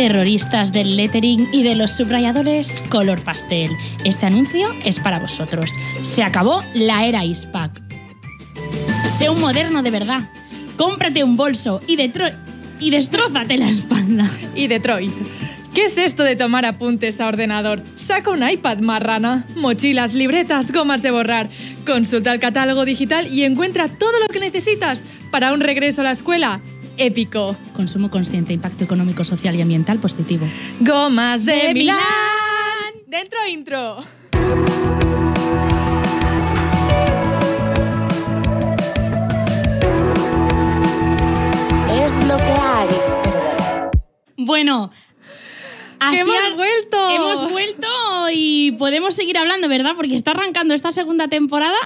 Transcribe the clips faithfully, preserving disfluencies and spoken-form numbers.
terroristas del lettering y de los subrayadores color pastel. Este anuncio es para vosotros. Se acabó la era ISPAC. Sé un moderno de verdad. Cómprate un bolso y, detro- y destrózate la espalda. Y Detroit. ¿Qué es esto de tomar apuntes a ordenador? Saca un iPad, marrana. Mochilas, libretas, gomas de borrar. Consulta el catálogo digital y encuentra todo lo que necesitas para un regreso a la escuela épico. Consumo consciente, impacto económico, social y ambiental positivo. ¡Gomas de, de Milán! ¡Dentro intro! Es lo que hay. Bueno... Así hemos ha... vuelto. Hemos vuelto y podemos seguir hablando, ¿verdad? Porque está arrancando esta segunda temporada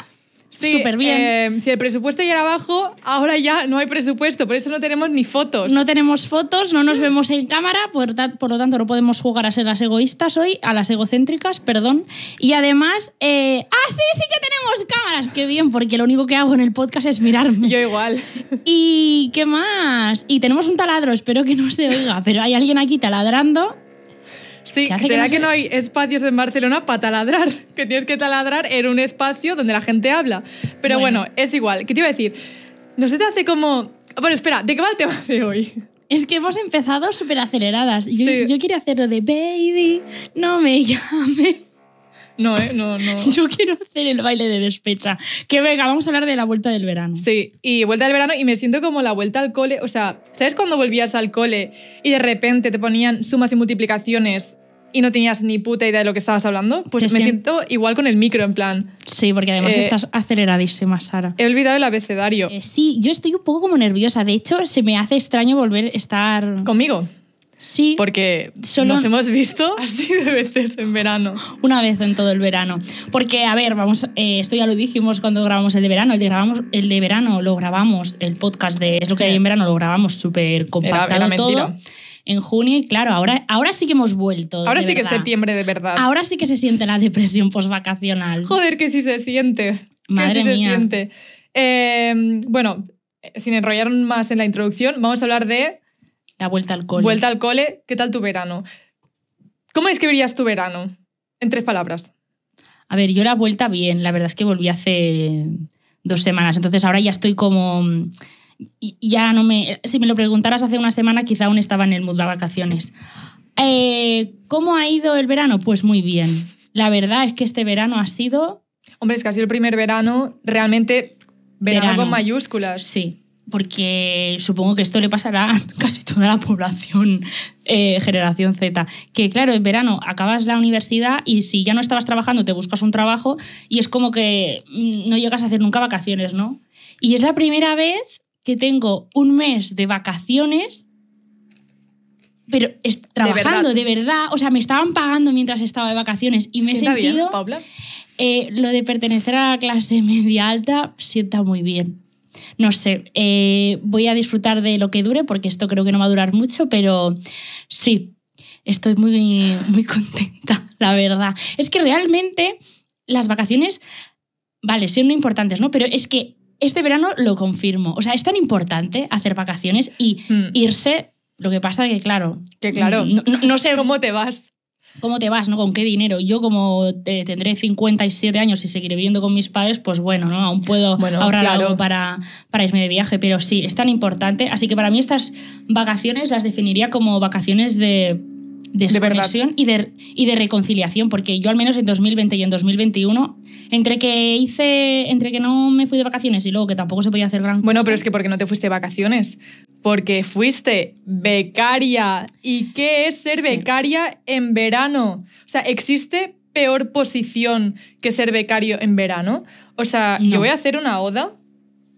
súper sí, bien. Eh, si el presupuesto ya era bajo, ahora ya no hay presupuesto, por eso no tenemos ni fotos. No tenemos fotos, no nos vemos en cámara, por, ta- por lo tanto no podemos jugar a ser las egoístas hoy, a las egocéntricas, perdón. Y además... Eh... ¡Ah, sí, sí que tenemos cámaras! ¡Qué bien! Porque lo único que hago en el podcast es mirarme. Yo igual. ¿Y qué más? Y tenemos un taladro, espero que no se oiga, pero hay alguien aquí taladrando. Sí, ¿será que no, que no hay espacios en Barcelona para taladrar? Que tienes que taladrar en un espacio donde la gente habla. Pero bueno, bueno es igual. ¿Qué te iba a decir? No se te hace como... Bueno, espera, ¿de qué va el tema de hoy? Es que hemos empezado súper aceleradas. Yo, sí. yo quiero hacer lo de baby, no me llame. No, eh, no, no. Yo quiero hacer el baile de despecha. Que venga, vamos a hablar de la vuelta del verano. Sí, y vuelta del verano, y me siento como la vuelta al cole. O sea, ¿sabes cuando volvías al cole y de repente te ponían sumas y multiplicaciones y no tenías ni puta idea de lo que estabas hablando? Pues me siento igual con el micro, en plan... Sí, porque además eh, estás aceleradísima, Sara. He olvidado el abecedario. Eh, sí, yo estoy un poco como nerviosa. De hecho, se me hace extraño volver a estar... ¿Conmigo? Sí. Porque solo... nos hemos visto así de veces en verano. Una vez en todo el verano. Porque, a ver, vamos, eh, esto ya lo dijimos cuando grabamos el de verano. El de, grabamos, el de verano lo grabamos, el podcast de Es lo que hay en verano lo grabamos súper compactado era, era todo. En junio, y claro, ahora, ahora sí que hemos vuelto. Ahora sí que es septiembre de verdad. Ahora sí que se siente la depresión posvacacional. Joder, que sí se siente. Madre mía. Que sí se siente. Eh, bueno, sin enrollar más en la introducción, vamos a hablar de... La vuelta al cole. Vuelta al cole. ¿Qué tal tu verano? ¿Cómo describirías tu verano? En tres palabras. A ver, yo la vuelta bien. La verdad es que volví hace dos semanas. Entonces ahora ya estoy como... Ya no me... Si me lo preguntaras hace una semana, quizá aún estaba en el mood de vacaciones. Eh, ¿Cómo ha ido el verano? Pues muy bien. La verdad es que este verano ha sido... Hombre, es que ha sido el primer verano realmente verano, verano. Con mayúsculas. Sí, porque supongo que esto le pasará a casi toda la población eh, generación Z. Que claro, en verano acabas la universidad y si ya no estabas trabajando te buscas un trabajo y es como que no llegas a hacer nunca vacaciones, ¿no? Y es la primera vez... que tengo un mes de vacaciones, pero est- trabajando de verdad. de verdad. O sea, me estaban pagando mientras estaba de vacaciones y me he sentido... ¿Sienta bien, Paula? Eh, lo de pertenecer a la clase media alta sienta muy bien. No sé, eh, voy a disfrutar de lo que dure, porque esto creo que no va a durar mucho, pero sí, estoy muy, muy contenta, la verdad. Es que realmente las vacaciones, vale, son importantes, ¿no? Pero es que este verano lo confirmo. O sea, es tan importante hacer vacaciones y mm. irse. Lo que pasa que, claro... Que claro. No, no, no sé... ¿Cómo te vas? ¿Cómo te vas? ¿No? ¿Con qué dinero? Yo, como eh, tendré cincuenta y siete años y seguiré viviendo con mis padres, pues bueno, ¿no? Aún puedo bueno, ahorrar claro. algo para, para irme de viaje. Pero sí, es tan importante. Así que para mí estas vacaciones las definiría como vacaciones de... de desconexión y de, y de reconciliación, porque yo al menos en dos mil veinte y en dos mil veintiuno, entre que hice entre que no me fui de vacaciones y luego que tampoco se podía hacer gran cosa. Bueno, pero es que porque no te fuiste de vacaciones, porque fuiste becaria. ¿Y qué es ser sí. becaria en verano? O sea, ¿existe peor posición que ser becario en verano? O sea, no. Yo voy a hacer una oda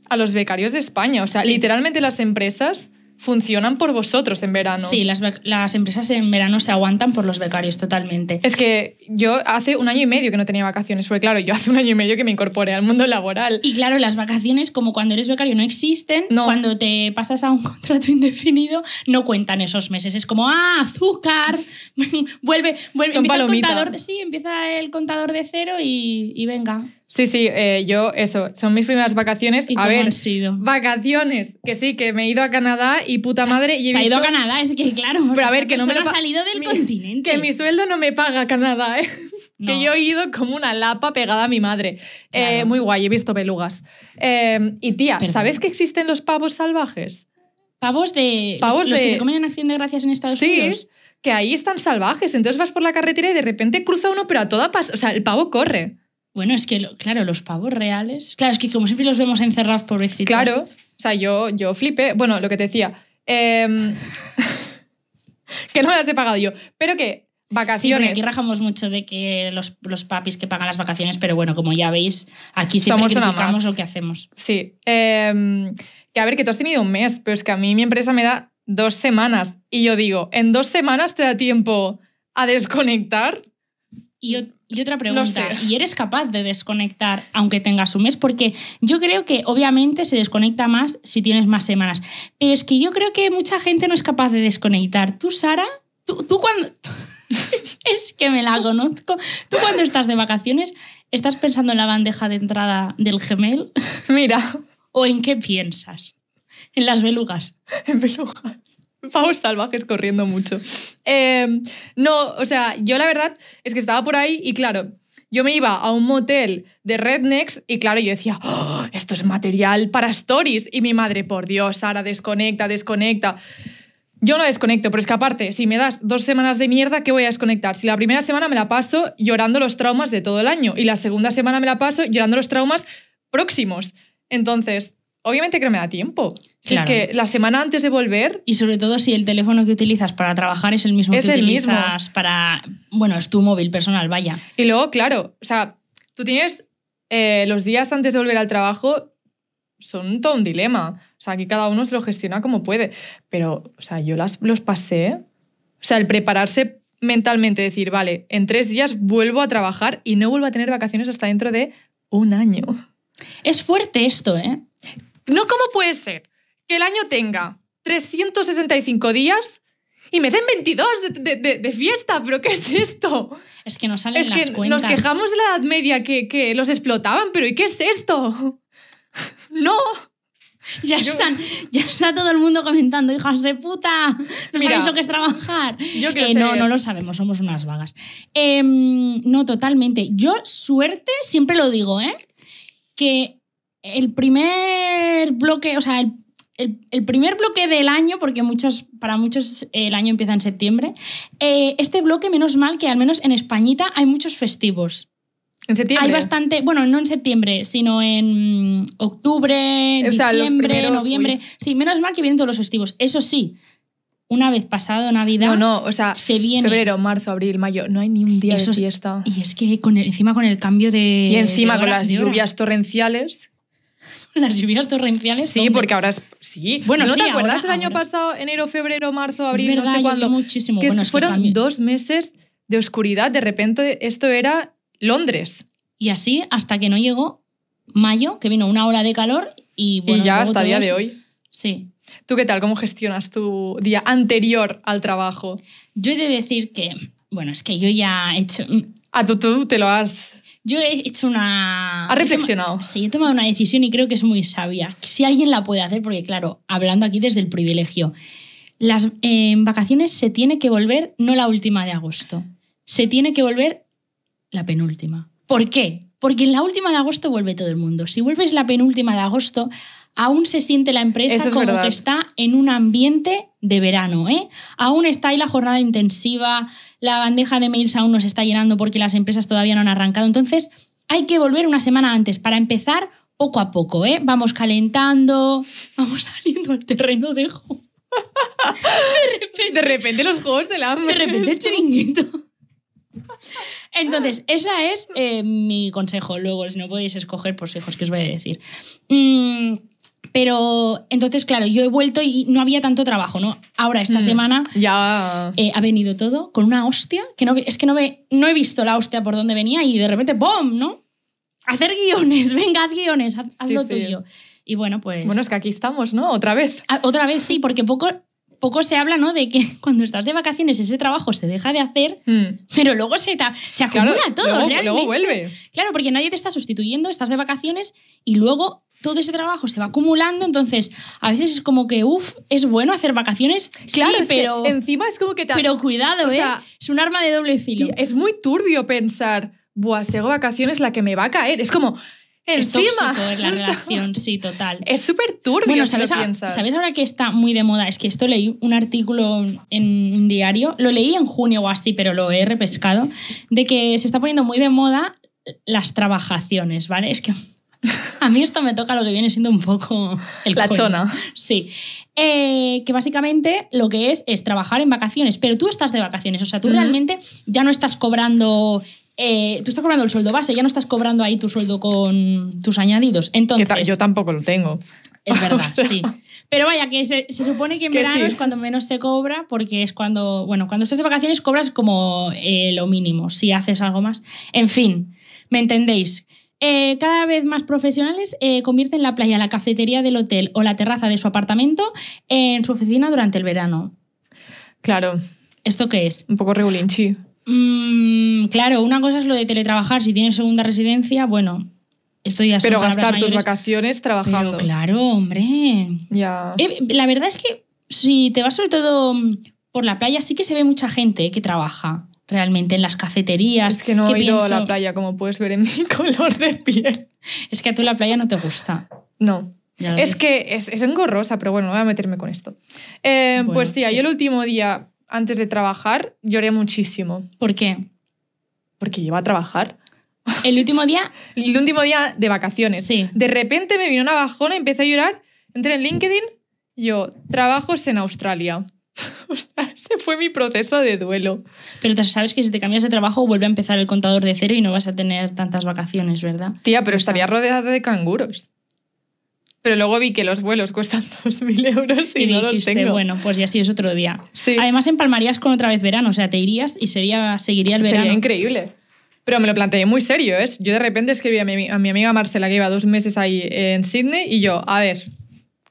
a los becarios de España. O sea, sí. literalmente las empresas... funcionan por vosotros en verano. Sí, las, las empresas en verano se aguantan por los becarios totalmente. Es que yo hace un año y medio que no tenía vacaciones, porque claro, yo hace un año y medio que me incorporé al mundo laboral. Y claro, las vacaciones, como cuando eres becario, no existen. No. Cuando te pasas a un contrato indefinido, no cuentan esos meses. Es como, ¡ah, azúcar! vuelve, vuelve. Empieza el contador, sí, empieza el contador de cero y, y venga. Sí, sí, eh, yo eso, son mis primeras vacaciones. ¿Y a ver, han sido? Vacaciones, que sí, que me he ido a Canadá y puta o sea, madre... Y he se ha ido a Canadá, es que claro, pero a ver, que no me lo ha salido del mi, continente. Que mi sueldo no me paga Canadá, ¿eh? No. Que yo he ido como una lapa pegada a mi madre. Claro. Eh, muy guay, he visto belugas. Eh, y tía, Perdón. ¿sabes que existen los pavos salvajes? ¿Pavos de...? Pavos los, de... ¿Los que se comen en Acción de Gracias en Estados sí. Unidos? Que ahí están salvajes, entonces vas por la carretera y de repente cruza uno, pero a toda pas... O sea, el pavo corre. Bueno, es que, lo, claro, los pavos reales... Claro, es que como siempre los vemos encerrados, pobrecitos. Claro, o sea, yo, yo flipé. Bueno, lo que te decía, eh, que no me las he pagado yo, pero que vacaciones... Sí, aquí rajamos mucho de que los, los papis que pagan las vacaciones, pero bueno, como ya veis, aquí siempre criticamos lo que hacemos. Sí, eh, que a ver, que tú has tenido un mes, pero es que a mí mi empresa me da dos semanas, y yo digo, ¿en dos semanas te da tiempo a desconectar? Y, y otra pregunta, no sé. ¿Y eres capaz de desconectar aunque tengas un mes? Porque yo creo que obviamente se desconecta más si tienes más semanas, pero es que yo creo que mucha gente no es capaz de desconectar. Tú, Sara, tú, tú cuando... es que me la conozco. Tú cuando estás de vacaciones, ¿estás pensando en la bandeja de entrada del Gmail? Mira. ¿O en qué piensas? En las belugas. En belugas. Pavos salvajes corriendo mucho. Eh, no, o sea, yo la verdad es que estaba por ahí y claro, yo me iba a un motel de rednecks y claro, yo decía, ¡oh, esto es material para stories! Y mi madre, por Dios, Sara, desconecta, desconecta. Yo no desconecto, pero es que aparte, si me das dos semanas de mierda, ¿qué voy a desconectar? Si la primera semana me la paso llorando los traumas de todo el año y la segunda semana me la paso llorando los traumas próximos. Entonces... Obviamente que no me da tiempo. Claro. Es que la semana antes de volver... Y sobre todo si el teléfono que utilizas para trabajar es el mismo es que el utilizas mismo. Para... Bueno, es tu móvil personal, vaya. Y luego, claro, o sea, tú tienes... Eh, los días antes de volver al trabajo son todo un dilema. O sea, aquí cada uno se lo gestiona como puede. Pero, o sea, yo las, los pasé... O sea, el prepararse mentalmente, decir, vale, en tres días vuelvo a trabajar y no vuelvo a tener vacaciones hasta dentro de un año. Es fuerte esto, ¿eh? No, ¿cómo puede ser que el año tenga trescientos sesenta y cinco días y me den veintidós de, de, de, de fiesta? ¿Pero qué es esto? Es que nos salen es las que cuentas. Nos quejamos de la Edad Media que, que los explotaban, pero ¿y qué es esto? ¡No! Ya, yo... están, ya está todo el mundo comentando, hijas de puta, no Mira, sabéis lo que es trabajar. Yo creo eh, no, bien. no lo sabemos, somos unas vagas. Eh, no, totalmente. Yo, suerte, siempre lo digo, ¿eh? Que... El primer bloque, o sea, el, el, el primer bloque del año, porque muchos, para muchos el año empieza en septiembre, eh, este bloque, menos mal que al menos en Españita hay muchos festivos. ¿En septiembre? Hay bastante, bueno, no en septiembre, sino en octubre, o sea, diciembre, primeros, noviembre. Uy. Sí, menos mal que vienen todos los festivos. Eso sí, una vez pasado Navidad, no, no, o sea, se viene... febrero, marzo, abril, mayo, no hay ni un día Esos, de fiesta. Y es que con el, encima con el cambio de... Y encima de hora, con las lluvias torrenciales... Las lluvias torrenciales. Sí, ¿dónde? Porque ahora es... Sí. Bueno, ¿no sí, te ahora, acuerdas del año pasado? Enero, febrero, marzo, abril, es verdad, no sé cuándo. Muchísimo. Que bueno, es fueron que dos meses de oscuridad. De repente esto era Londres. Y así hasta que no llegó mayo, que vino una ola de calor y bueno... Y ya hasta el día de hoy. Sí. ¿Tú qué tal? ¿Cómo gestionas tu día anterior al trabajo? Yo he de decir que... Bueno, es que yo ya he hecho... Ah, tú, tú te lo has... Yo he hecho una... ¿Has reflexionado? Sí, he tomado una decisión y creo que es muy sabia. Si alguien la puede hacer, porque claro, hablando aquí desde el privilegio, las eh, vacaciones se tiene que volver no la última de agosto, se tiene que volver la penúltima. ¿Por qué? Porque en la última de agosto vuelve todo el mundo. Si vuelves la penúltima de agosto, aún se siente la empresa Eso es como verdad. que está en un ambiente de verano, ¿eh? Aún está ahí la jornada intensiva, la bandeja de mails aún no se está llenando porque las empresas todavía no han arrancado. Entonces, hay que volver una semana antes para empezar poco a poco, ¿eh? Vamos calentando, vamos saliendo al terreno de juego. De repente, de repente los juegos del hambre. De repente el chiringuito. Entonces, ese es eh, mi consejo. Luego, si no podéis escoger, pues hijos, ¿qué os voy a decir? Mm, pero, entonces, claro, yo he vuelto y no había tanto trabajo, ¿no? Ahora, esta mm, semana, ya eh, ha venido todo con una hostia, que no, es que no, ve, no he visto la hostia por dónde venía y de repente, ¡bom!, ¿no? Hacer guiones, venga, haz guiones, haz, haz sí, lo sí. tuyo. Y bueno, pues... Bueno, es que aquí estamos, ¿no? Otra vez. A, otra vez, sí, porque poco... poco se habla, ¿no?, de que cuando estás de vacaciones ese trabajo se deja de hacer, mm. pero luego se, se acumula claro, todo. Luego, realmente. Luego vuelve. Claro, porque nadie te está sustituyendo, estás de vacaciones y luego todo ese trabajo se va acumulando, entonces a veces es como que, uff, es bueno hacer vacaciones, claro, sí, pero... encima es como que... Te... Pero cuidado, o ¿eh? Sea, es un arma de doble filo. Es muy turbio pensar, buah, si hago vacaciones la que me va a caer. Es como... Es encima. Tóxico en la relación, sí, total. Es súper turbio. Bueno, ¿sabes, a, ¿sabes ahora que está muy de moda? Es que esto leí un artículo en un diario, lo leí en junio o así, pero lo he repescado, de que se está poniendo muy de moda las trabajaciones, ¿vale? Es que a mí esto me toca lo que viene siendo un poco... El la coño. Chona. Sí. Eh, que básicamente lo que es es trabajar en vacaciones, pero tú estás de vacaciones, o sea, tú uh-huh. realmente ya no estás cobrando... Eh, tú estás cobrando el sueldo base, ya no estás cobrando ahí tu sueldo con tus añadidos. Entonces, ta- yo tampoco lo tengo. Es verdad, o sea, sí. Pero vaya, que se, se supone que en que verano sí. es cuando menos se cobra, porque es cuando, bueno, cuando estás de vacaciones cobras como eh, lo mínimo, si haces algo más. En fin, ¿me entendéis? Eh, cada vez más profesionales eh, convierten la playa, la cafetería del hotel o la terraza de su apartamento en su oficina durante el verano. Claro. ¿Esto qué es? Un poco regulinchi. Mm, claro, una cosa es lo de teletrabajar. Si tienes segunda residencia, bueno, esto ya son palabras mayores. Pero gastar tus vacaciones trabajando. Pero claro, hombre. Ya. Eh, la verdad es que si te vas sobre todo por la playa, sí que se ve mucha gente que trabaja realmente en las cafeterías. Es que no he ido a la playa, como puedes ver en mi color de piel. Es que a tú la playa no te gusta. No. Es que es, es engorrosa, pero bueno, voy a meterme con esto. Eh, bueno, pues sí, sí, yo el último día... Antes de trabajar, lloré muchísimo. ¿Por qué? Porque iba a trabajar. ¿El último día? El último día de vacaciones. Sí. De repente me vino una bajona, empecé a llorar, entré en LinkedIn, yo, trabajos en Australia. O sea, ese fue mi proceso de duelo. Pero sabes que si te cambias de trabajo vuelve a empezar el contador de cero y no vas a tener tantas vacaciones, ¿verdad? Tía, pero estaría rodeada de canguros. Pero luego vi que los vuelos cuestan dos mil euros y, y no dijiste, los tengo. Bueno, pues ya sí es otro día. Sí. Además, empalmarías con otra vez verano. O sea, te irías y sería, seguiría el verano. Sería increíble. Pero me lo planteé muy serio, ¿eh? Yo de repente escribí a mi, a mi amiga Marcela, que iba dos meses ahí en Sydney, y yo, a ver,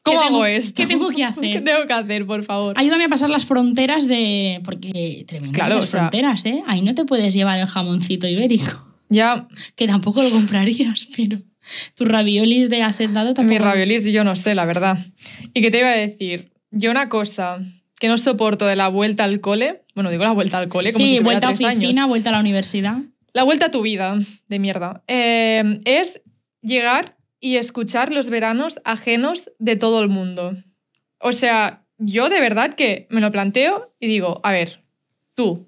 ¿cómo hago tengo, esto? ¿Qué tengo que hacer? ¿Qué tengo que hacer, por favor? Ayúdame a pasar las fronteras de... Porque tremendas claro, esas o sea... fronteras, ¿eh? Ahí no te puedes llevar el jamoncito ibérico. Ya. Que tampoco lo comprarías, pero... Tus raviolis de hacendado tampoco. Mis raviolis yo no sé, la verdad. ¿Y qué te iba a decir? Yo una cosa que no soporto de la vuelta al cole, bueno, digo la vuelta al cole como sí, si tuviera tres años. Sí, vuelta a oficina, vuelta a la universidad. La vuelta a tu vida, de mierda. Eh, es llegar y escuchar los veranos ajenos de todo el mundo. O sea, yo de verdad que me lo planteo y digo, a ver, tú...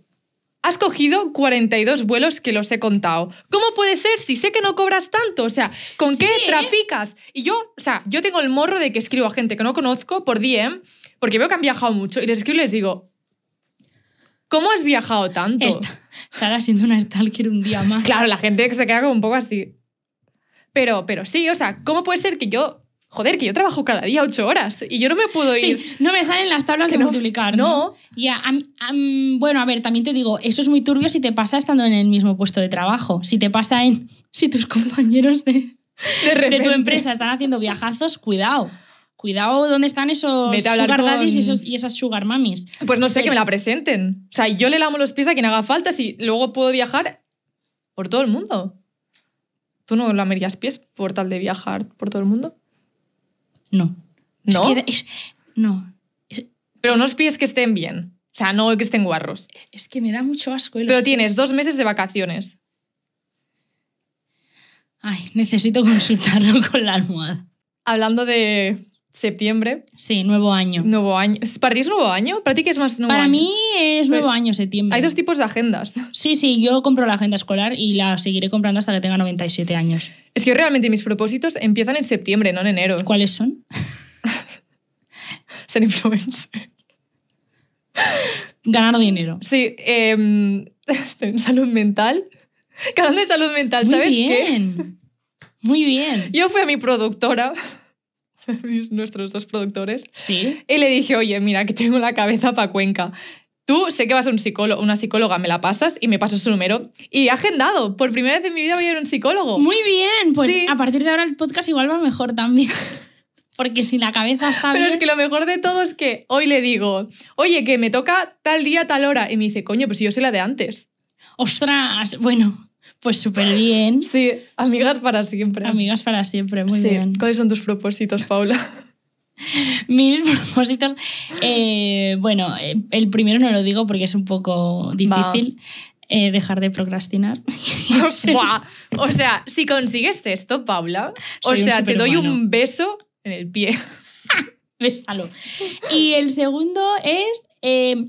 Has cogido cuarenta y dos vuelos que los he contado. ¿Cómo puede ser si sé que no cobras tanto? O sea, ¿con sí, qué ¿eh? traficas? Y yo, o sea, yo tengo el morro de que escribo a gente que no conozco por D M, porque veo que han viajado mucho, y les escribo y les digo, ¿cómo has viajado tanto? Esta, Sara siendo una stalker un día más. Claro, la gente se queda como un poco así. Pero, pero sí, o sea, ¿cómo puede ser que yo... Joder, que yo trabajo cada día ocho horas y yo no me puedo ir. Sí, no me salen las tablas que de no, multiplicar, ¿no? no. Y a, um, bueno, a ver, también te digo, eso es muy turbio si te pasa estando en el mismo puesto de trabajo. Si te pasa en... Si tus compañeros de, de, de tu empresa están haciendo viajazos, cuidado. Cuidado dónde están esos sugar daddies con... y, esos, y esas sugar mamis. Pues no sé, pero... que me la presenten. O sea, yo le lamo los pies a quien haga falta si luego puedo viajar por todo el mundo. ¿Tú no lamerías pies por tal de viajar por todo el mundo? No. ¿No? Es que, es, no. Es, pero es, no os pides que estén bien. O sea, no que estén guarros. Es que me da mucho asco. Pero tienes dos meses de vacaciones. Ay, necesito consultarlo con la almohada. Hablando de septiembre. Sí, nuevo año. Nuevo año. ¿Para ti es nuevo año? ¿Para ti qué es más nuevo Para año? Para mí es nuevo pero año, septiembre. Hay dos tipos de agendas. Sí, sí, yo compro la agenda escolar y la seguiré comprando hasta que tenga noventa y siete años. Es que realmente mis propósitos empiezan en septiembre, no en enero. ¿Cuáles son? Ser influencer. Ganar dinero. Sí. Eh, salud mental. Ganando en salud mental, ¿sabes qué? Muy bien. Muy bien. Yo fui a mi productora... nuestros dos productores, ¿sí? Y le dije, oye, mira, que tengo la cabeza para Cuenca. Tú sé que vas a un psicólogo, una psicóloga, me la pasas y me pasas su número. Y agendado, por primera vez en mi vida voy a ir a un psicólogo. Muy bien, pues sí. A partir de ahora el podcast igual va mejor también. Porque si la cabeza está bien... Pero es que lo mejor de todo es que hoy le digo, oye, que me toca tal día, tal hora. Y me dice, coño, pero si yo soy la de antes. ¡Ostras! Bueno, pues súper bien. Sí, amigas sí. para siempre. Amigas para siempre, muy sí. bien. ¿Cuáles son tus propósitos, Paula? Mis propósitos... Eh, bueno, el primero no lo digo porque es un poco difícil. Eh, dejar de procrastinar. ¡Buah! O sea, si consigues esto, Paula, soy o sea, te doy un beso... en el pie. Bésalo. Y el segundo es eh,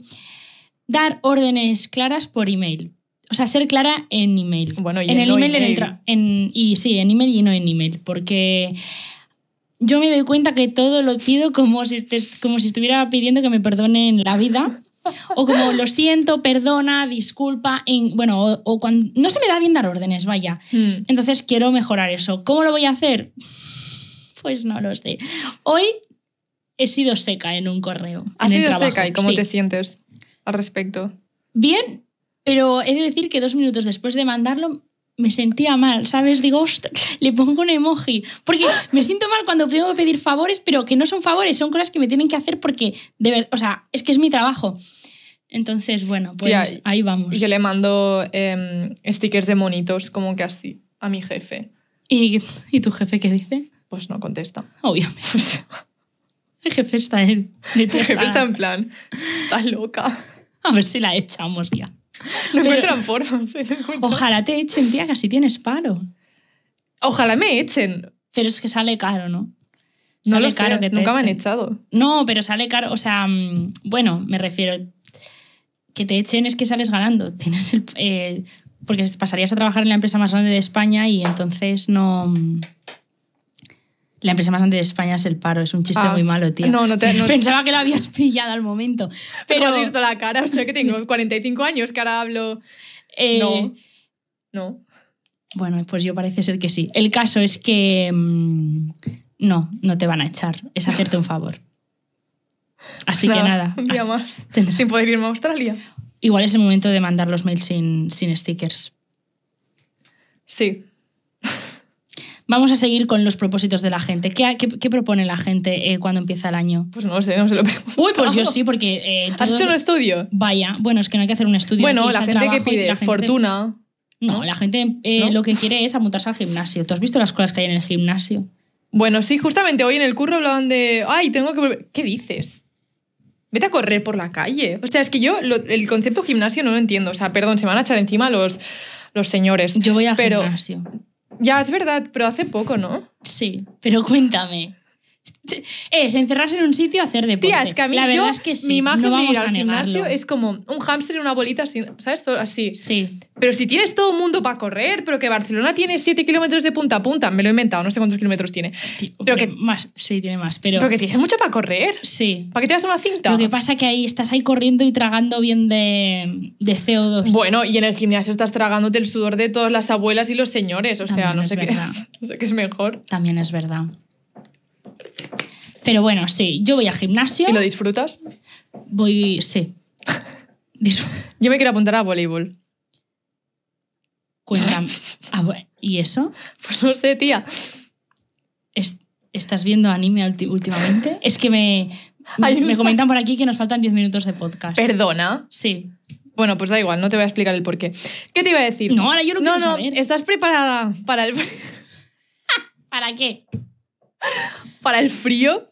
dar órdenes claras por email. O sea, ser clara en email. Bueno, y en el no email, email. En el tra- en, y sí, en email y no en email. Porque yo me doy cuenta que todo lo pido como si, est- como si estuviera pidiendo que me perdonen la vida. O como lo siento, perdona, disculpa. En, bueno, o, o cuando. No se me da bien dar órdenes, vaya. Hmm. Entonces quiero mejorar eso. ¿Cómo lo voy a hacer? Pues no lo sé. Hoy he sido seca en un correo. ¿Has sido trabajo. seca? ¿Y cómo sí. te sientes al respecto? Bien, pero he de decir que dos minutos después de mandarlo me sentía mal, ¿sabes? Digo, ostras, le pongo un emoji. Porque me siento mal cuando tengo que pedir favores, pero que no son favores, son cosas que me tienen que hacer porque, de ver, o sea, es que es mi trabajo. Entonces, bueno, pues Tía, ahí vamos. Yo le mando eh, stickers de monitos, como que así, a mi jefe. ¿Y, y tu jefe qué dice? Pues no contesta. Obviamente. El jefe está en... El jefe está en plan... Está loca. A ver si la echamos ya. No encuentran formas. ¿eh? Ojalá te echen, tía, que así tienes paro. Ojalá me echen. Pero es que sale caro, ¿no? No sale lo caro sé, que te nunca echen. Me han echado. No, pero sale caro. O sea, bueno, me refiero... Que te echen es que sales ganando. Tienes el... Eh, porque pasarías a trabajar en la empresa más grande de España y entonces no... La empresa más grande de España es el paro. Es un chiste ah, muy malo, tío. No, no te, no, Pensaba que lo habías pillado al momento. Pero has visto la cara. O sea, que tengo cuarenta y cinco años, que ahora hablo... Eh, no. No. Bueno, pues yo parece ser que sí. El caso es que... Mmm, no, no te van a echar. Es hacerte un favor. Así nada, que nada. Un día así, más. Tendrás. Sin poder irme a Australia. Igual es el momento de mandar los mails sin, sin stickers. Sí. Vamos a seguir con los propósitos de la gente. ¿Qué, qué, qué propone la gente eh, cuando empieza el año? Pues no lo sé, no se lo pregunto. Uy, pues yo sí, porque... Eh, todos... ¿Has hecho un estudio? Vaya, bueno, es que no hay que hacer un estudio. Bueno, la gente trabajo, que pide gente... fortuna... No, no, la gente eh, ¿no? lo que quiere es apuntarse al gimnasio. ¿Tú has visto las cosas que hay en el gimnasio? Bueno, sí, justamente hoy en el curro hablaban de... Ay, tengo que volver... ¿Qué dices? Vete a correr por la calle. O sea, es que yo lo, el concepto gimnasio no lo entiendo. O sea, perdón, se me van a echar encima los, los señores. Yo voy al pero... gimnasio. Ya, es verdad, pero hace poco, ¿no? Sí, pero cuéntame. Es encerrarse en un sitio a hacer deporte. Tía, es que a mí la verdad yo, es que sí, mi imagen no de ir al gimnasio es como un hámster en una bolita, así, ¿sabes? Así. Sí. Pero si tienes todo el mundo para correr, pero que Barcelona tiene siete kilómetros de punta a punta, me lo he inventado, no sé cuántos kilómetros tiene. Tío, pero que más, sí, tiene más. Pero, pero que tienes mucho para correr. Sí. ¿Para qué te vas a una cinta? Lo que pasa es que ahí estás ahí corriendo y tragando bien de, de C O dos. Bueno, y en el gimnasio estás tragándote el sudor de todas las abuelas y los señores. O sea, no sé, qué, no sé qué es mejor. También es verdad. Pero bueno, sí, yo voy al gimnasio. ¿Y lo disfrutas? Voy, sí. Yo me quiero apuntar a voleibol. Cuéntame. ¿Y eso? Pues no sé, tía. ¿Estás viendo anime últimamente? Es que me, me, me comentan por aquí que nos faltan diez minutos de podcast. ¿Perdona? Sí. Bueno, pues da igual, no te voy a explicar el porqué. ¿Qué te iba a decir? No, ahora yo lo no quiero no, saber. No, no, ¿estás preparada para el... ¿Para qué? ¿Para el frío?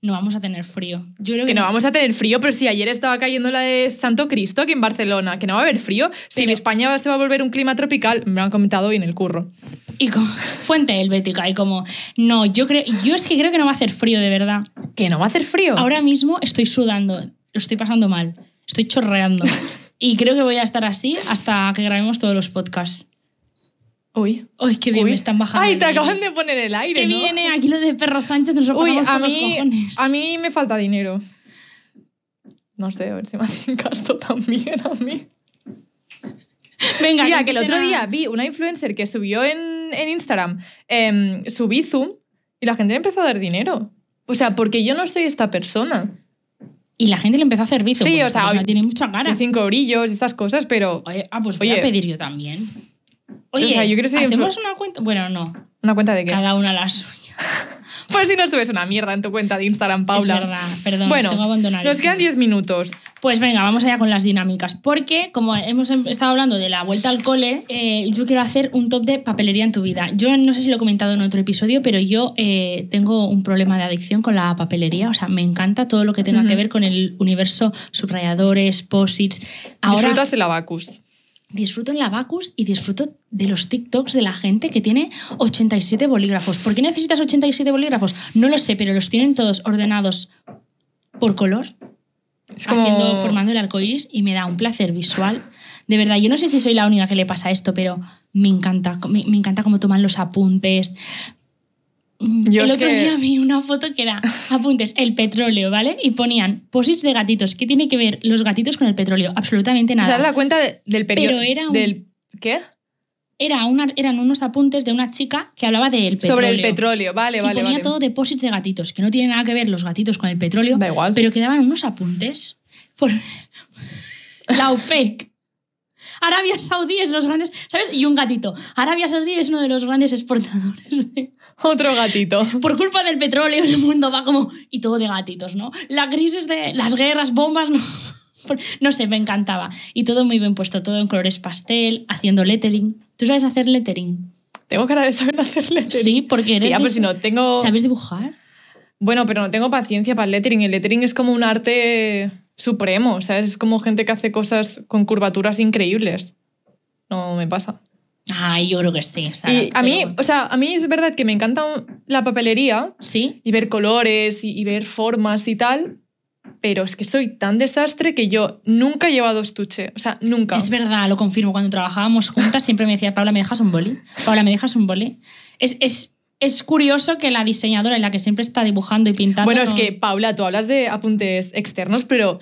No vamos a tener frío. Yo creo que, que no, no vamos a tener frío, pero si ayer estaba cayendo la de Santo Cristo aquí en Barcelona, que no va a haber frío. Pero... Si en España se va a volver un clima tropical, me lo han comentado hoy en el curro. Y como, fuente helvética, y como, no, yo creo, yo es que creo que no va a hacer frío, de verdad. ¿Que no va a hacer frío? Ahora mismo estoy sudando, lo estoy pasando mal, estoy chorreando. Y creo que voy a estar así hasta que grabemos todos los podcasts. Uy. Uy, qué bien, Uy. me están bajando. Ay, te acaban de poner el aire, ¿no? Que viene aquí lo de Perro Sánchez, nos lo pasamos por los cojones. A mí me falta dinero. No sé, a ver si me hacen gasto también a mí. Venga, Tía, que el otro día vi una influencer que subió en, en Instagram, eh, subí Zoom y la gente le empezó a dar dinero. O sea, porque yo no soy esta persona. Y la gente le empezó a hacer bizo. Sí, o sea, hoy, tiene mucha cara. Cinco orillos y estas cosas, pero... Oye, ah, pues voy oye, a pedir yo también. Oye, o sea, yo quiero ser ¿hacemos influ- una cuenta? Bueno, no. ¿Una cuenta de qué? Cada una la suya. Por si no subes una mierda en tu cuenta de Instagram, Paula. Es verdad, perdón, bueno, tengo abandonadísimo. Nos quedan diez minutos. Pues venga, vamos allá con las dinámicas. Porque, como hemos estado hablando de la vuelta al cole, eh, yo quiero hacer un top de papelería en tu vida. Yo no sé si lo he comentado en otro episodio, pero yo eh, tengo un problema de adicción con la papelería. O sea, me encanta todo lo que tenga uh-huh. que ver con el universo subrayadores, post-its. Ahora, disfrutas el abacus. Disfruto en la Abacus y disfruto de los TikToks de la gente que tiene ochenta y siete bolígrafos. ¿Por qué necesitas ochenta y siete bolígrafos? No lo sé, pero los tienen todos ordenados por color, es como... haciendo, formando el arcoíris, y me da un placer visual. De verdad, yo no sé si soy la única que le pasa esto, pero me encanta, me, me encanta cómo toman los apuntes. Yo el otro que... día vi una foto que era apuntes, el petróleo, ¿vale? Y ponían posits de gatitos. ¿Qué tiene que ver los gatitos con el petróleo? Absolutamente nada. O sea, la cuenta de, del periodo. Del... Un... ¿Qué? Era una, eran unos apuntes de una chica que hablaba del petróleo. Sobre el petróleo, vale, vale. Y ponía vale. todo de posits de gatitos, que no tiene nada que ver los gatitos con el petróleo. Da igual. Pero que daban unos apuntes. Por... la OPEC. Arabia Saudí es los grandes, ¿sabes? Y un gatito. Arabia Saudí es uno de los grandes exportadores de... Otro gatito. Por culpa del petróleo el mundo va como... Y todo de gatitos, ¿no? La crisis de las guerras, bombas... No, no sé, me encantaba. Y todo muy bien puesto, todo en colores pastel, haciendo lettering. ¿Tú sabes hacer lettering? Tengo cara de saber hacer lettering. Sí, porque eres... Tía, pues si no, tengo... ¿Sabes dibujar? Bueno, pero no tengo paciencia para el lettering. El lettering es como un arte... supremo, ¿sabes? Es como gente que hace cosas con curvaturas increíbles. No me pasa. Ay, yo creo que sí. Sara, y a mí, pero... o sea, a mí es verdad que me encanta la papelería. Sí. Y ver colores y, y ver formas y tal. Pero es que soy tan desastre que yo nunca he llevado estuche. O sea, nunca. Es verdad, lo confirmo. Cuando trabajábamos juntas siempre me decía, Paula, ¿me dejas un boli? Paula, ¿me dejas un boli? Es... es... Es curioso que la diseñadora en la que siempre está dibujando y pintando... Bueno, es que, Paula, tú hablas de apuntes externos, pero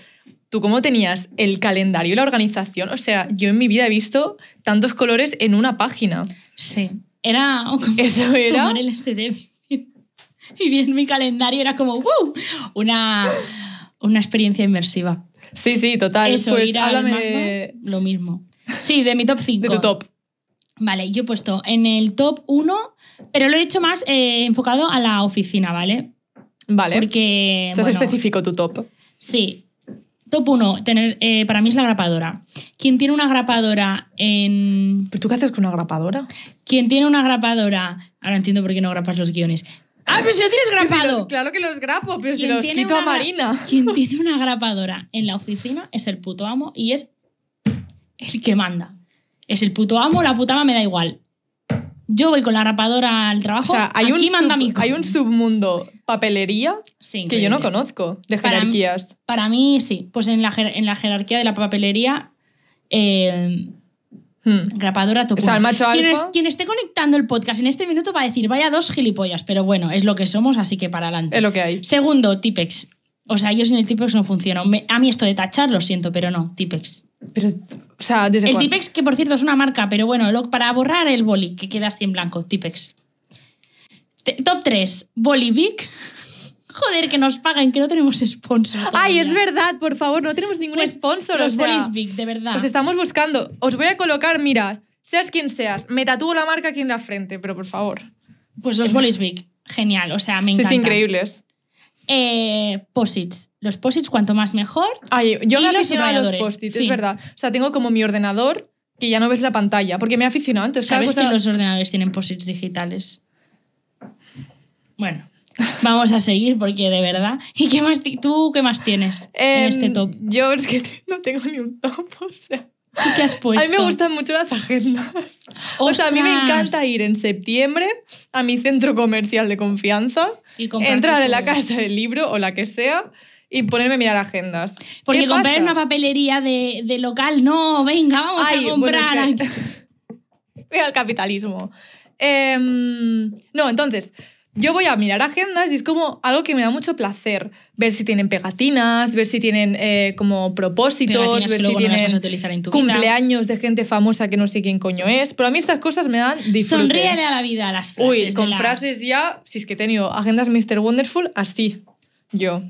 tú cómo tenías el calendario y la organización. O sea, yo en mi vida he visto tantos colores en una página. Sí. Era como ¿Eso era? tomar el S D. Y bien, mi calendario era como ¡wow! Una, una experiencia inmersiva. Sí, sí, total. Eso, pues, ir háblame al manga, de... lo mismo. Sí, de mi top cinco. De tu top. Vale, yo he puesto en el top uno, pero lo he hecho más eh, enfocado a la oficina, ¿vale? Vale. Porque... ¿Es bueno, específico tu top? Sí. Top uno, tener, eh, para mí es la grapadora. Quien tiene una grapadora en... ¿Pero tú qué haces con una grapadora? Quien tiene una grapadora... Ahora entiendo por qué no grapas los guiones. ¡Ah, pero si lo tienes grapado! Si lo, claro que los grapo, pero si los quito una, a Marina. Quien tiene una grapadora en la oficina es el puto amo y es el que manda. Es el puto amo, la puta ama, me da igual. Yo voy con la rapadora al trabajo, o sea, hay aquí un manda sub, mi co- Hay un submundo papelería sí, que yo no conozco, de para jerarquías. M- para mí, sí. Pues en la, jer- en la jerarquía de la papelería, eh, hmm. grapadora top uno. O sea, el macho alfa. Quien, es, quien esté conectando el podcast en este minuto va a decir, vaya dos gilipollas, pero bueno, es lo que somos, así que para adelante. Es lo que hay. Segundo, Tipex. O sea, yo sin el Tipex no funciono. Me, a mí esto de tachar, lo siento, pero no, Tipex. Pero, o sea, ¿desde el Tipex, que por cierto es una marca, pero bueno, lo, para borrar el boli, que queda así en blanco, Tipex. T- top tres, Bolivic. Joder, que nos paguen, que no tenemos sponsor. Todavía. Ay, es verdad, por favor, no tenemos ningún pues, sponsor. Los o sea, Bolivic, de verdad. Os estamos buscando. Os voy a colocar, mira, seas quien seas, me tatúo la marca aquí en la frente, pero por favor. Pues los Bolivic, genial, o sea, me encanta. Sí, sí, increíbles. Eh, posits. Los posits, cuanto más mejor. Ay, yo me he aficionado a los posits, sí. Es verdad. O sea, tengo como mi ordenador que ya no ves la pantalla, porque me he aficionado antes. ¿Sabes cosa... que los ordenadores tienen posits digitales? Bueno, vamos a seguir porque de verdad. ¿Y qué más t- tú qué más tienes eh, en este top? Yo es que no tengo ni un top, o sea. ¿Tú qué has puesto? A mí me gustan mucho las agendas. ¡Ostras! O sea, a mí me encanta ir en septiembre a mi centro comercial de confianza, y entrar en la casa del libro o la que sea y ponerme a mirar agendas. Porque comprar en una papelería de, de local, no, venga, vamos Ay, a comprar. Bueno, es que... Mira el capitalismo. Eh, no, entonces... Yo voy a mirar agendas y es como algo que me da mucho placer. Ver si tienen pegatinas, ver si tienen eh, como propósitos, pegatinas ver que luego si no tienen las vas a utilizar en tu cumpleaños vida. De gente famosa que no sé quién coño es. Pero a mí estas cosas me dan disfrute. Sonríele a la vida las frases. Uy, con de la... frases ya, si es que he tenido agendas mister Wonderful, así, yo.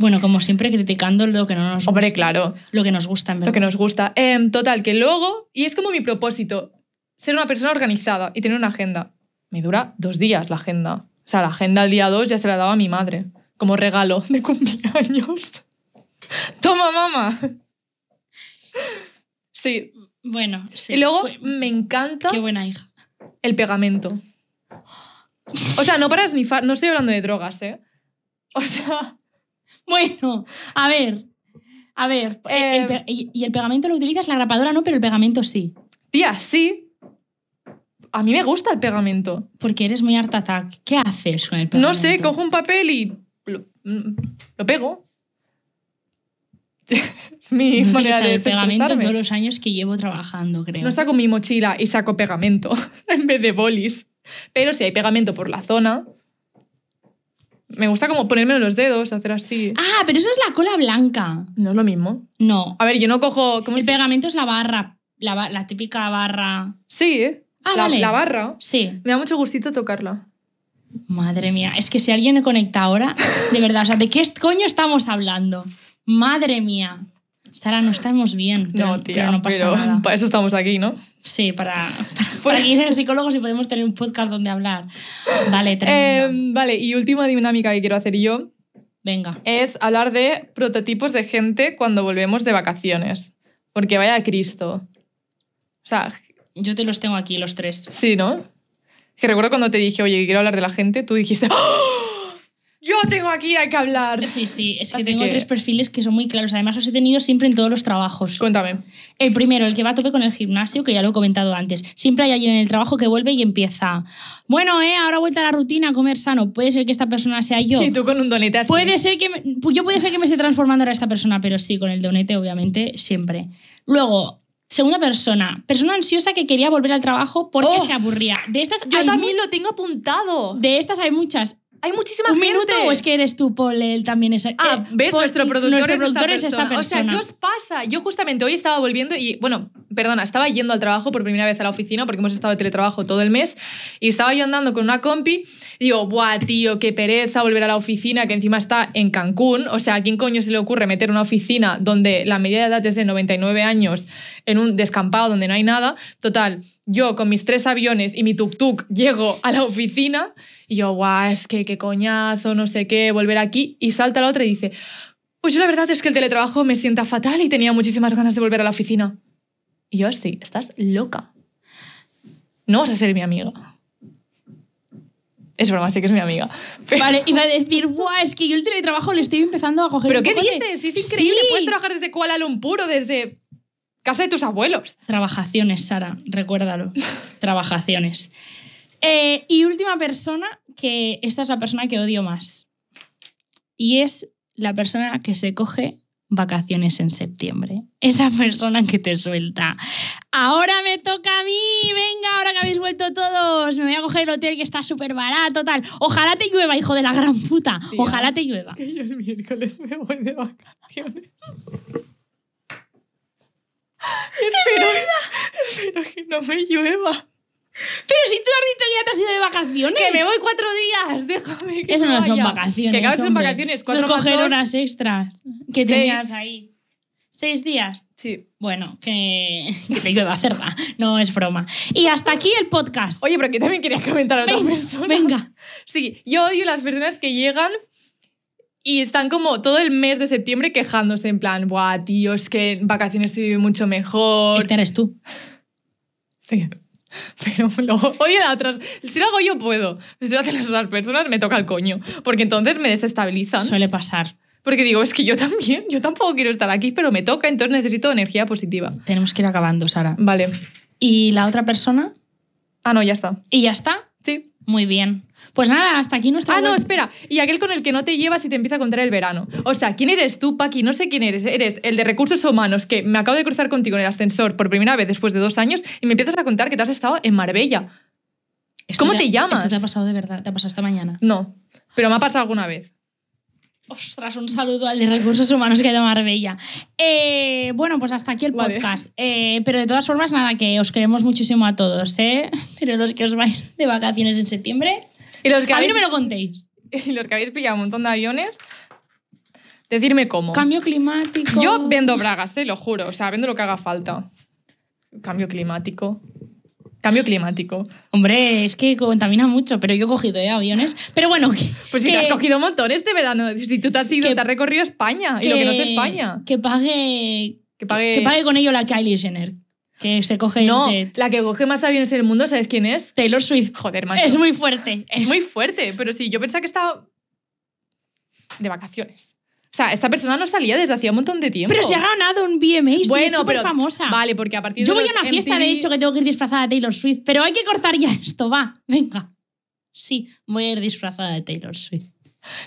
Bueno, como siempre, criticando lo que no nos gusta. Hombre, claro. Lo que nos gusta, en verdad. Lo que nos gusta. Eh, total, que luego, y es como mi propósito, ser una persona organizada y tener una agenda. Me dura dos días la agenda. O sea, la agenda al día dos ya se la daba a mi madre, como regalo de cumpleaños. ¡Toma, mamá! Sí. Bueno, sí. Y luego pues, me encanta... Qué buena hija. El pegamento. O sea, no para snifar, no estoy hablando de drogas, ¿eh? O sea... Bueno, a ver, a ver, eh, el pe- y el pegamento lo utilizas, la grapadora no, pero el pegamento sí. Tía, sí. A mí me gusta el pegamento. Porque eres muy art attack. ¿Qué haces con el pegamento? No sé, cojo un papel y lo, lo pego. Es mi no manera de el pegamento todos los años que llevo trabajando, creo. No saco mi mochila y saco pegamento en vez de bolis. Pero si hay pegamento por la zona... Me gusta como ponerme los dedos, hacer así. Ah, pero eso es la cola blanca. ¿No es lo mismo? No. A ver, yo no cojo... ¿cómo el es? Pegamento es la barra, la, la típica barra... Sí, ¿eh? Ah, la, vale. La barra. Sí. Me da mucho gustito tocarla. Madre mía, es que si alguien me conecta ahora, de verdad, o sea, ¿de qué coño estamos hablando? Madre mía. Sara, no estamos bien, pero no, tía, pero no pasa pero nada. Para eso estamos aquí, ¿no? Sí, para, para, para ir a psicólogos y podemos tener un podcast donde hablar. Vale, tremendo. Eh, vale, y última dinámica que quiero hacer yo. Venga. Es hablar de prototipos de gente cuando volvemos de vacaciones. Porque vaya Cristo. O sea... Yo te los tengo aquí, los tres. Sí, ¿no? Que recuerdo cuando te dije, oye, quiero hablar de la gente, tú dijiste... ¡Oh! Yo tengo aquí, hay que hablar. Sí, sí, es que Así tengo que... tres perfiles que son muy claros. Además, los he tenido siempre en todos los trabajos. Cuéntame. El primero, el que va a tope con el gimnasio, que ya lo he comentado antes. Siempre hay alguien en el trabajo que vuelve y empieza. Bueno, eh, ahora vuelta a la rutina, a comer sano. Puede ser que esta persona sea yo. Y tú con un donete así. Puede ser que me... Yo puede ser que me esté transformando ahora esta persona, pero sí, con el donete, obviamente, siempre. Luego... Segunda persona, persona ansiosa que quería volver al trabajo porque oh, se aburría. De estas yo también mu- lo tengo apuntado. De estas hay muchas. Hay muchísima ¿Un gente. ¿Un minuto o es que eres tú, Paul? Él también es... Ah, eh, ¿ves? Paul, nuestro productor, nuestro es, productor esta es esta persona. O sea, ¿qué os pasa? Yo justamente hoy estaba volviendo y... Bueno, perdona, estaba yendo al trabajo por primera vez a la oficina porque hemos estado de teletrabajo todo el mes y estaba yo andando con una compi y digo, buah, tío, qué pereza volver a la oficina que encima está en Cancún. O sea, ¿a quién coño se le ocurre meter una oficina donde la media de edad es de noventa y nueve años... en un descampado donde no hay nada? Total, yo con mis tres aviones y mi tuk-tuk llego a la oficina y yo, guau, es que qué coñazo, no sé qué, volver aquí. Y salta la otra y dice, pues yo la verdad es que el teletrabajo me sienta fatal y tenía muchísimas ganas de volver a la oficina. Y yo, sí, estás loca. No vas a ser mi amiga. Es broma, sí que es mi amiga. Pero... Vale, iba a decir, guau, es que yo el teletrabajo le estoy empezando a coger... ¿Pero qué dices? De... Es increíble, sí. Puedes trabajar desde Kuala Lumpur o desde... casa de tus abuelos. Trabajaciones, Sara, recuérdalo. Trabajaciones. Eh, y última persona, que esta es la persona que odio más. Y es la persona que se coge vacaciones en septiembre. Esa persona que te suelta. Ahora me toca a mí, venga, ahora que habéis vuelto todos, me voy a coger el hotel que está súper barato, tal. Ojalá te llueva, hijo de la gran puta. Tía, ojalá te llueva. Que yo el miércoles me voy de vacaciones. Espero, espero que no me llueva. Pero si tú has dicho que ya te has ido de vacaciones. Que me voy cuatro días, déjame que Eso no vaya. Son vacaciones. Que acabas en vacaciones. Cuatro Eso es coger dos. Horas extras que Seis. Tenías ahí. ¿Seis días? Sí. Bueno, que, que te llueva, cerda. No, es broma. Y hasta aquí el podcast. Oye, pero que también quería comentar a otra venga, persona. Venga. Sí, yo odio las personas que llegan... Y están como todo el mes de septiembre quejándose en plan, buah, tío, es que en vacaciones se vive mucho mejor. Este eres tú. Sí. Pero luego odio a otras. Si lo hago yo, puedo. Si lo hacen las otras personas, me toca el coño. Porque entonces me desestabilizan. Suele pasar. Porque digo, es que yo también, yo tampoco quiero estar aquí, pero me toca, entonces necesito energía positiva. Tenemos que ir acabando, Sara. Vale. ¿Y la otra persona? Ah, no, ya está. ¿Y ya está? Sí. Muy bien. Pues nada, hasta aquí nuestra... Ah, no, espera. Y aquel con el que no te llevas y te empieza a contar el verano. O sea, ¿quién eres tú, Paqui? No sé quién eres. Eres el de recursos humanos que me acabo de cruzar contigo en el ascensor por primera vez después de dos años y me empiezas a contar que te has estado en Marbella. Esto ¿Cómo te, te llamas? Esto te ha pasado de verdad. ¿Te ha pasado esta mañana? No, pero me ha pasado alguna vez. Ostras, un saludo al de recursos humanos que hay de Marbella. Eh, bueno, pues hasta aquí el podcast. Eh, pero de todas formas, nada, que os queremos muchísimo a todos, ¿eh? Pero los que os vais de vacaciones en septiembre, y los que a habéis... mí no me lo contéis. Y los que habéis pillado un montón de aviones, decidme cómo. Cambio climático. Yo vendo bragas, te lo juro. O sea, vendo lo que haga falta. Cambio climático. Cambio climático. Hombre, es que contamina mucho, pero yo he cogido ¿eh? aviones. Pero bueno... Que, pues si que, te has cogido montones de verano. Si tú te has ido, que, te has recorrido España. Que, y lo que no es España. Que pague... Que pague, que pague con ello la Kylie Jenner. Que se coge... No, el la que coge más aviones en el mundo, ¿sabes quién es? Taylor Swift. Joder, macho. Es muy fuerte. Es muy fuerte, pero sí, yo pensaba que estaba... de vacaciones. O sea, esta persona no salía desde hacía un montón de tiempo. Pero se ha ganado un B M A, bueno, sí, es súper famosa. Vale, porque a partir de... Yo voy a una fiesta, M T V... de hecho, que tengo que ir disfrazada de Taylor Swift, pero hay que cortar ya esto, va, venga. Sí, voy a ir disfrazada de Taylor Swift.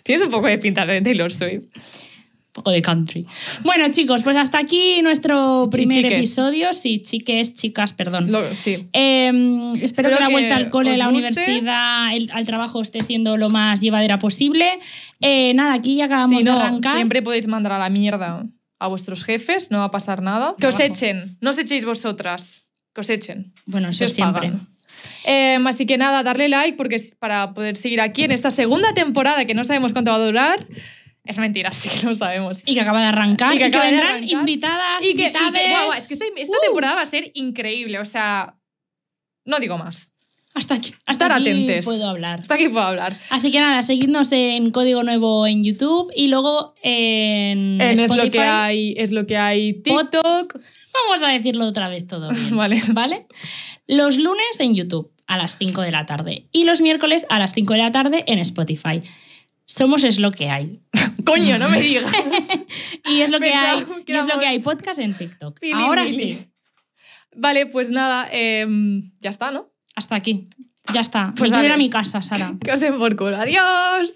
Tienes un poco de pinta de Taylor Swift. Un poco de country. Bueno, chicos, pues hasta aquí nuestro primer sí, episodio. Sí, chiques, chicas, perdón. Lo, sí. Eh, espero, espero que la vuelta al cole, la universidad, el, al trabajo esté siendo lo más llevadera posible. Eh, nada, aquí ya acabamos si no, de arrancar. Siempre podéis mandar a la mierda a vuestros jefes, no va a pasar nada. Que os echen, no os echéis vosotras, que os echen. Bueno, eso siempre. Eh, así que nada, darle like porque es para poder seguir aquí en esta segunda temporada que no sabemos cuánto va a durar. Es mentira, sí que lo sabemos. Y que acaba de arrancar. Y que, y que vendrán arrancar. invitadas, y que, y que, wow, wow, es que esta, esta uh. temporada va a ser increíble. O sea, no digo más. Hasta aquí, hasta Estar aquí atentes. puedo hablar. Hasta aquí puedo hablar. Así que nada, seguidnos en Código Nuevo en YouTube y luego en, en Spotify. Es lo que hay, es lo que hay, TikTok. Pod... Vamos a decirlo otra vez todo bien. Vale. ¿Vale? Los lunes en YouTube a las cinco de la tarde y los miércoles a las cinco de la tarde en Spotify. Somos Es lo que hay. Coño, no me digas. Y es lo que Pensaba, hay. Que y es lo que hay podcast en TikTok. Pili, Ahora pili. sí. Vale, pues nada, eh, ya está, ¿no? Hasta aquí. Ya está. Pues me quiero ir a mi casa, Sara. Que os den por culo. Adiós.